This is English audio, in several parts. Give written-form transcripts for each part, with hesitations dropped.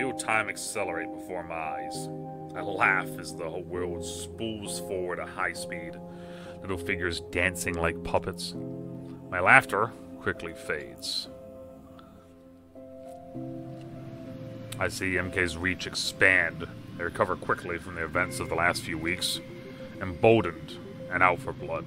feel time accelerate before my eyes. I laugh as the whole world spools forward at high speed, little figures dancing like puppets. My laughter quickly fades. I see MK's reach expand. They recover quickly from the events of the last few weeks, emboldened and out for blood.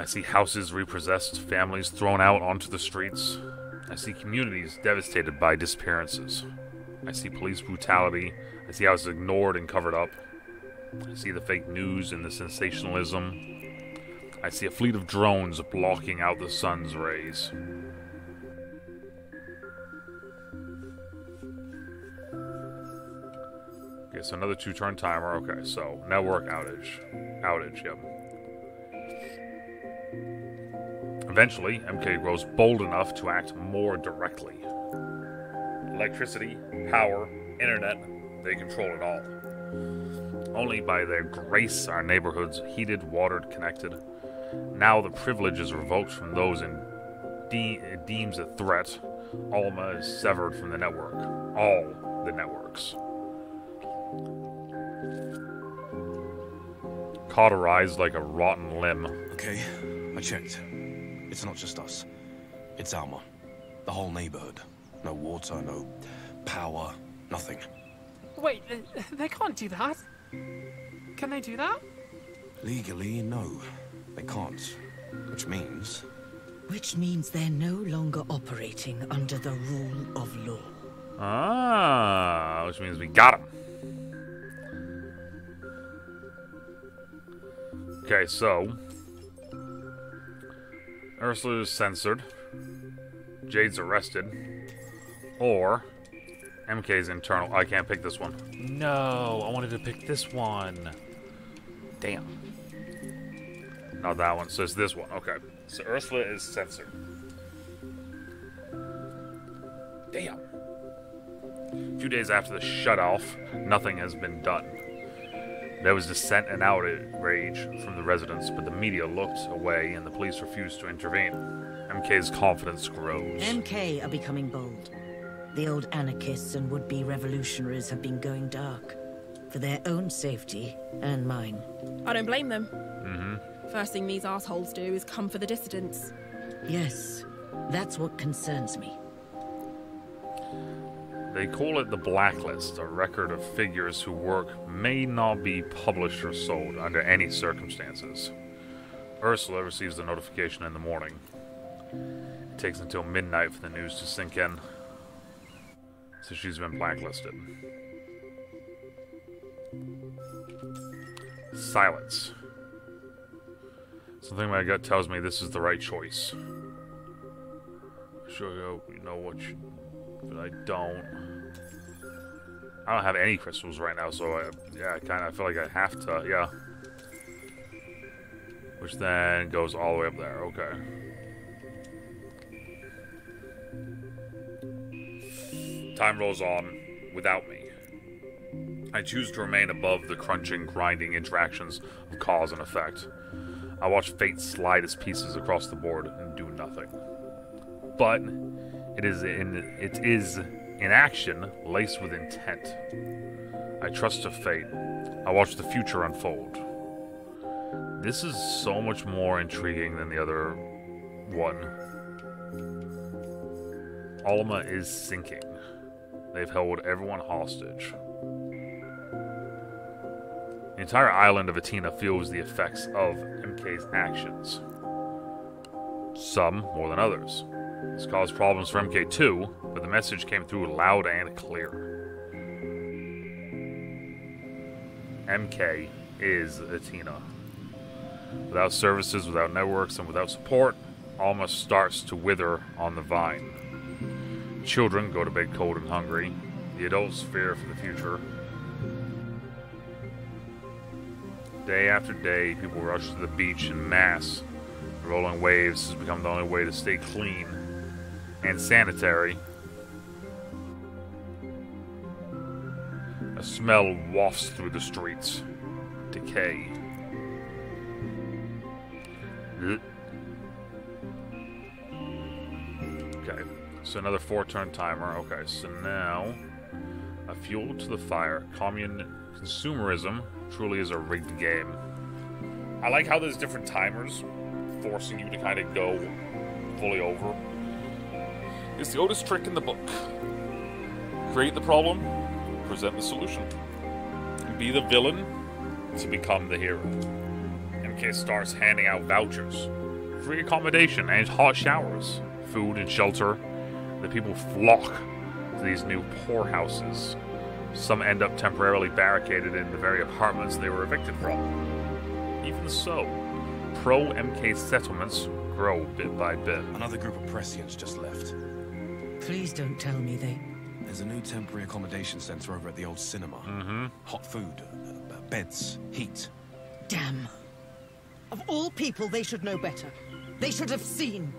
I see houses repossessed, families thrown out onto the streets. I see communities devastated by disappearances. I see police brutality. I see how it's ignored and covered up. I see the fake news and the sensationalism. I see a fleet of drones blocking out the sun's rays. Okay, so another two-turn timer. Okay, so network outage. Outage, yep. Eventually, MK grows bold enough to act more directly. Electricity, power, internet, they control it all. Only by their grace are neighborhoods heated, watered, connected. Now the privilege is revoked from those it deems a threat. Alma is severed from the network. All the networks. Cauterized like a rotten limb. Okay, I checked. It's not just us. It's Alma. The whole neighborhood. No water, no power, nothing. Wait, they can't do that? Can they do that? Legally, no. They can't. Which means they're no longer operating under the rule of law. Ah, which means we got them. Okay, so... Ursula is censored. Jade's arrested. Or... MK's internal. I can't pick this one. No, I wanted to pick this one. Damn. Not that one, so it's this one. Okay. So Ursula is censored. Damn. A few days after the shutoff, nothing has been done. There was dissent and outrage from the residents, but the media looked away and the police refused to intervene. MK's confidence grows. MK are becoming bold. The old anarchists and would-be revolutionaries have been going dark. For their own safety, and mine. I don't blame them. Mm-hmm. First thing these assholes do is come for the dissidents. Yes, that's what concerns me. They call it the Blacklist, a record of figures whose work may not be published or sold under any circumstances. Ursula receives the notification in the morning. It takes until midnight for the news to sink in. So she's been blacklisted. Silence. Something my gut tells me this is the right choice. Sure, you know what you... But I don't... I don't have any crystals right now, so I kind of feel like I have to, yeah. Which then goes all the way up there, okay. Time rolls on without me. I choose to remain above the crunching, grinding interactions of cause and effect. I watch fate slide its pieces across the board and do nothing. But it is inaction laced with intent. I trust to fate. I watch the future unfold. This is so much more intriguing than the other one. Alma is sinking. They've held everyone hostage. The entire island of Atina feels the effects of MK's actions. Some more than others. This caused problems for MK too, but the message came through loud and clear. MK is Atina. Without services, without networks, and without support, Alma starts to wither on the vine. Children go to bed cold and hungry. The adults fear for the future. Day after day, people rush to the beach in mass. The rolling waves has become the only way to stay clean and sanitary. A smell wafts through the streets. decay. Okay, so another 4-turn timer. Okay, so now a fuel to the fire. Consumerism truly is a rigged game. I like how there's different timers forcing you to kind of go fully over. It's the oldest trick in the book. Create the problem, present the solution. Be the villain to become the hero. MK starts handing out vouchers, free accommodation and hot showers, food and shelter. The people flock to these new poorhouses. Some end up temporarily barricaded in the very apartments they were evicted from. Even so, pro-MK settlements grow bit by bit. Another group of Prescients just left. Please don't tell me they... There's a new temporary accommodation center over at the old cinema. Mm-hmm. Hot food, beds, heat. Damn. Of all people, they should know better. They should have seen.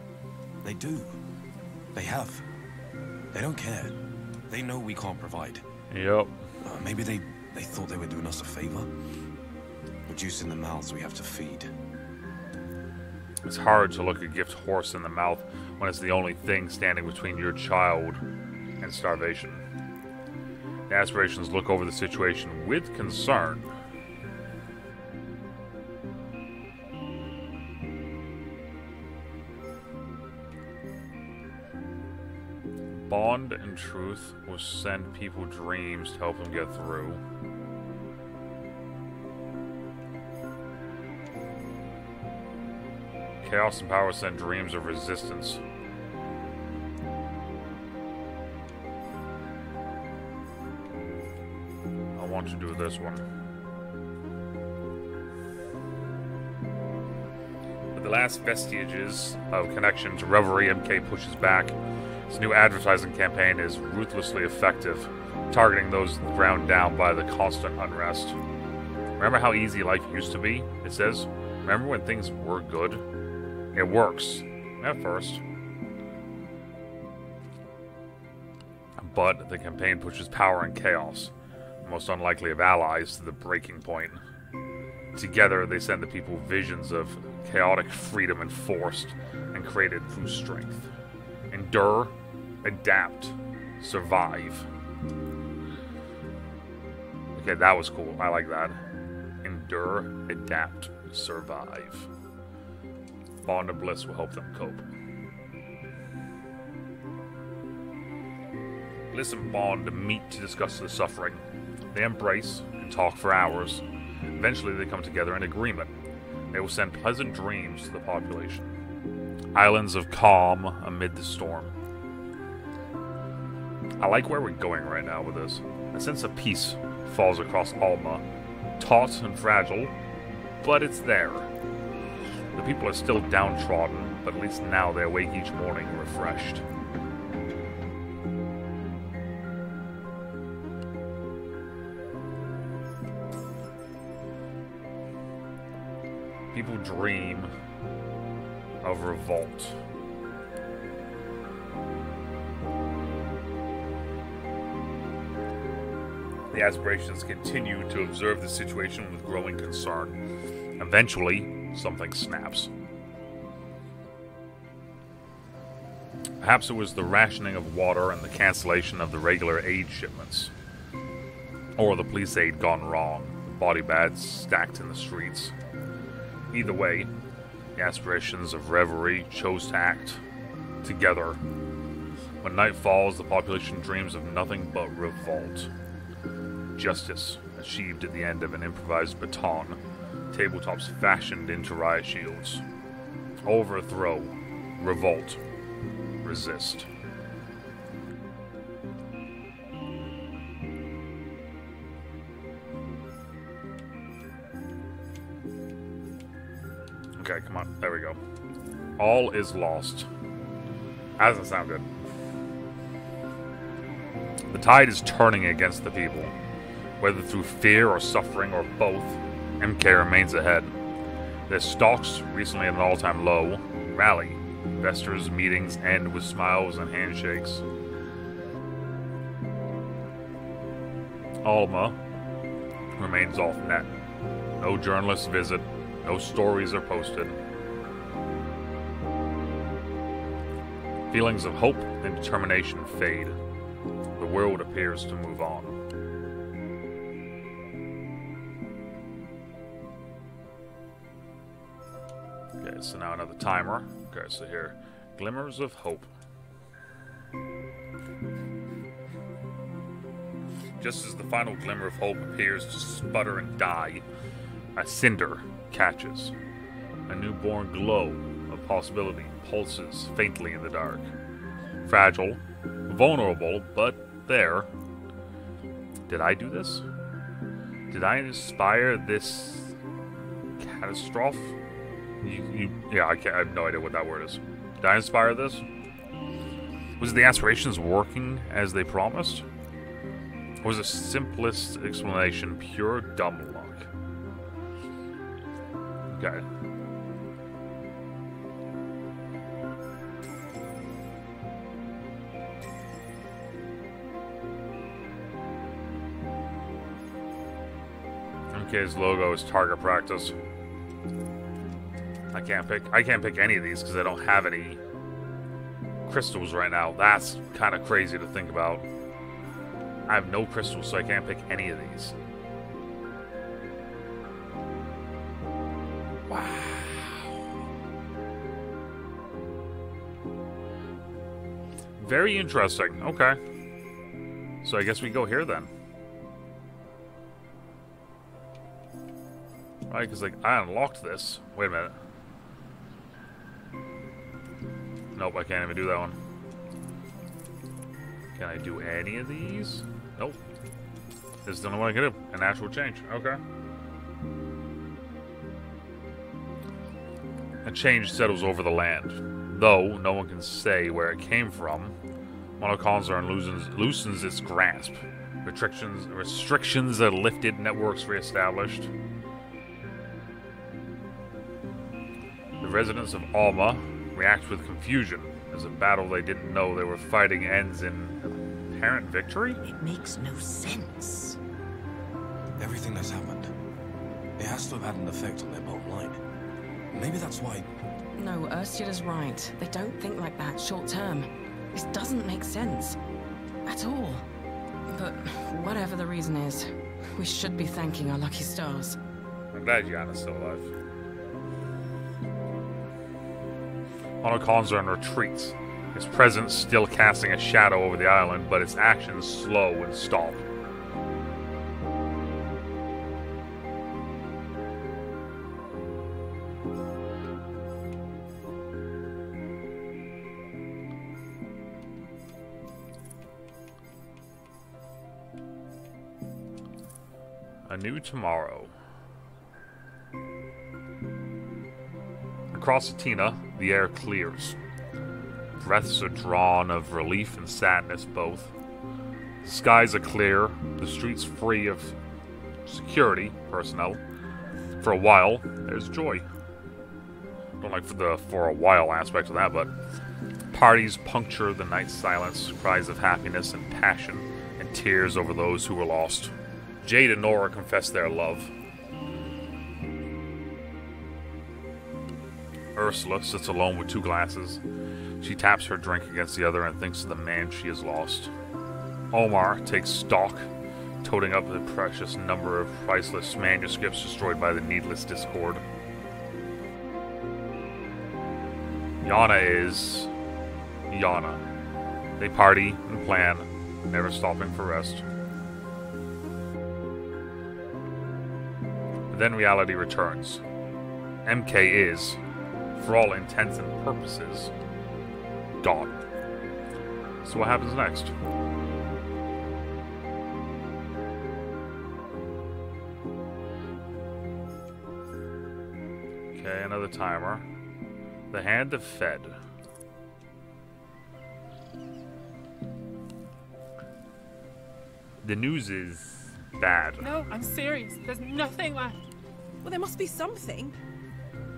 They do. They have. They don't care. They know we can't provide. Yep. Maybe they thought they were doing us a favor. Reducing the mouths we have to feed. It's hard to look a gift horse in the mouth when it's the only thing standing between your child and starvation. The aspirations look over the situation with concern. Bond and truth will send people dreams to help them get through. Chaos and power send dreams of resistance. I want to do this one. With the last vestiges of connection to Revelry, MK pushes back. Its new advertising campaign is ruthlessly effective, targeting those ground down by the constant unrest. Remember how easy life used to be? It says, remember when things were good? It works, at first. But the campaign pushes power and chaos, the most unlikely of allies, to the breaking point. Together, they send the people visions of chaotic freedom enforced and created through strength. Endure, adapt, survive. Okay, that was cool. I like that. Endure, adapt, survive. Bond of bliss will help them cope. Bliss and Bond meet to discuss the suffering. They embrace and talk for hours. Eventually, they come together in agreement. They will send pleasant dreams to the population. Islands of calm amid the storm. I like where we're going right now with this. A sense of peace falls across Alma. Taut and fragile, but it's there. The people are still downtrodden, but at least now they awake each morning refreshed. People dream of revolt. The aspirations continue to observe the situation with growing concern. Eventually, something snaps. Perhaps it was the rationing of water and the cancellation of the regular aid shipments. Or the police aid gone wrong, the body bags stacked in the streets. Either way, the aspirations of Revelry chose to act together. When night falls, the population dreams of nothing but revolt. Justice achieved at the end of an improvised baton, tabletops fashioned into riot shields. Overthrow, revolt, resist. Okay, come on. There we go. All is lost. That doesn't sound good. The tide is turning against the people. Whether through fear or suffering or both, MK remains ahead. Their stocks, recently at an all-time low, rally. Investors' meetings end with smiles and handshakes. Alma remains off net. No journalists visit. No stories are posted. Feelings of hope and determination fade. The world appears to move on. Okay, so now another timer. Okay, so here. Glimmers of hope. Just as the final glimmer of hope appears to sputter and die, a cinder catches. A newborn glow of possibility pulses faintly in the dark. Fragile, vulnerable, but there. Did I do this? Did I inspire this catastrophe? Yeah, I have no idea what that word is. Did I inspire this? Was the aspirations working as they promised? Or was the simplest explanation pure dumb luck? Okay. MK's logo is target practice. I can't pick any of these because I don't have any crystals right now. That's kind of crazy to think about. I have no crystals, so I can't pick any of these. Wow. Very interesting. Okay. So I guess we go here then. Right, because like I unlocked this. Wait a minute. Nope, I can't even do that one. Can I do any of these? Nope. This is the only one I can do. An actual change. Okay. A change settles over the land. Though, no one can say where it came from. Monoculture loosens its grasp. Restrictions are lifted. Networks reestablished. The residents of Alma react with confusion as a battle they didn't know they were fighting ends in apparent victory? It makes no sense. Everything that's happened, it has to have had an effect on their bottom line. Maybe that's why... No, Ursula's right. They don't think like that short term. This doesn't make sense. At all. But whatever the reason is, we should be thanking our lucky stars. I'm glad Yana's still alive. Monoculture retreats, its presence still casting a shadow over the island, but its actions slow and stop. A new tomorrow. Across Atina, the air clears. Breaths are drawn of relief and sadness both. The skies are clear, the streets free of security personnel. For a while, there's joy. Don't like the for a while aspect of that, but parties puncture the night's silence, cries of happiness and passion, and tears over those who were lost. Jade and Nora confess their love. Ursula sits alone with two glasses. She taps her drink against the other and thinks of the man she has lost. Omar takes stock, toting up the precious number of priceless manuscripts destroyed by the needless discord. Yana is... Yana. They party and plan, never stopping for rest. But then reality returns. MK is... for all intents and purposes, gone. So what happens next? Okay, another timer. The hand of Fed. The news is bad. No, I'm serious. There's nothing left. Well, there must be something.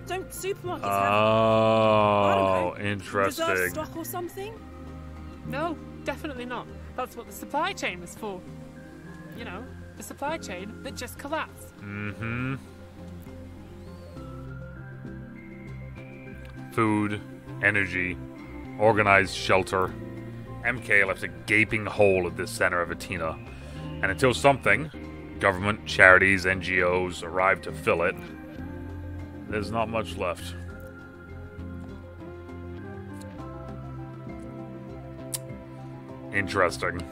Don't supermarkets have... Oh, interesting. Reserve stock or something? No, definitely not. That's what the supply chain was for. You know, the supply chain that just collapsed. Mm-hmm. food, energy, organized shelter. MK left a gaping hole at the center of Atina, and until something, government, charities, NGOs, arrived to fill it, there's not much left. Interesting.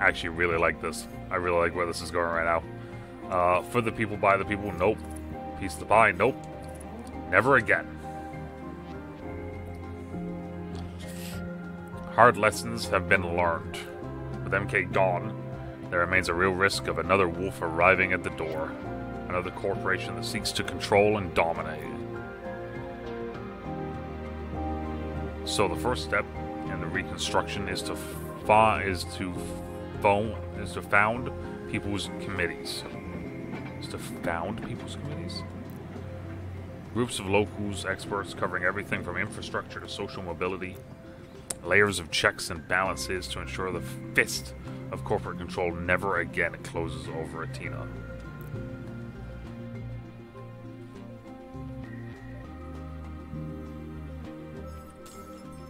I actually really like this. I really like where this is going right now. For the people, by the people, nope. Piece of the pie, nope. Never again. Hard lessons have been learned. With MK gone, there remains a real risk of another wolf arriving at the door. Another corporation that seeks to control and dominate. So the first step in the reconstruction is to found people's committees. Groups of locals, experts covering everything from infrastructure to social mobility. Layers of checks and balances to ensure the fist of corporate control never again closes over Atina.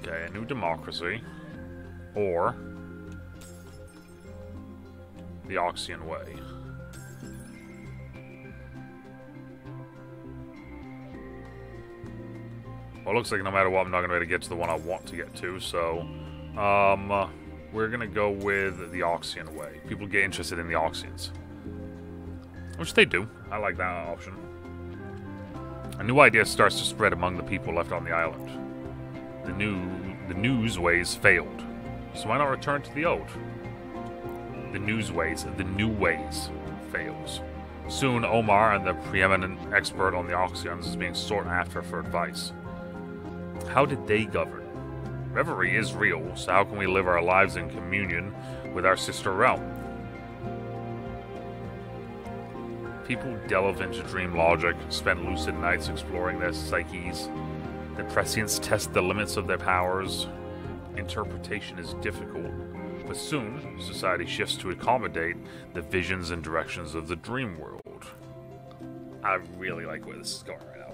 Okay, a new democracy. Or the Oxian Way. Well, it looks like no matter what, I'm not going to be able to get to the one I want to get to, so... we're going to go with the Oxian Way. People get interested in the Oxians. Which they do. I like that option. A new idea starts to spread among the people left on the island. The newsways failed. So why not return to the old? The new ways fails. Soon, Omar and the preeminent expert on the Oxians is being sought after for advice. How did they govern? Reverie is real, so how can we live our lives in communion with our sister realm? People delve into dream logic, spend lucid nights exploring their psyches. The prescience tests the limits of their powers. Interpretation is difficult. But soon, society shifts to accommodate the visions and directions of the dream world. I really like where this is going right now.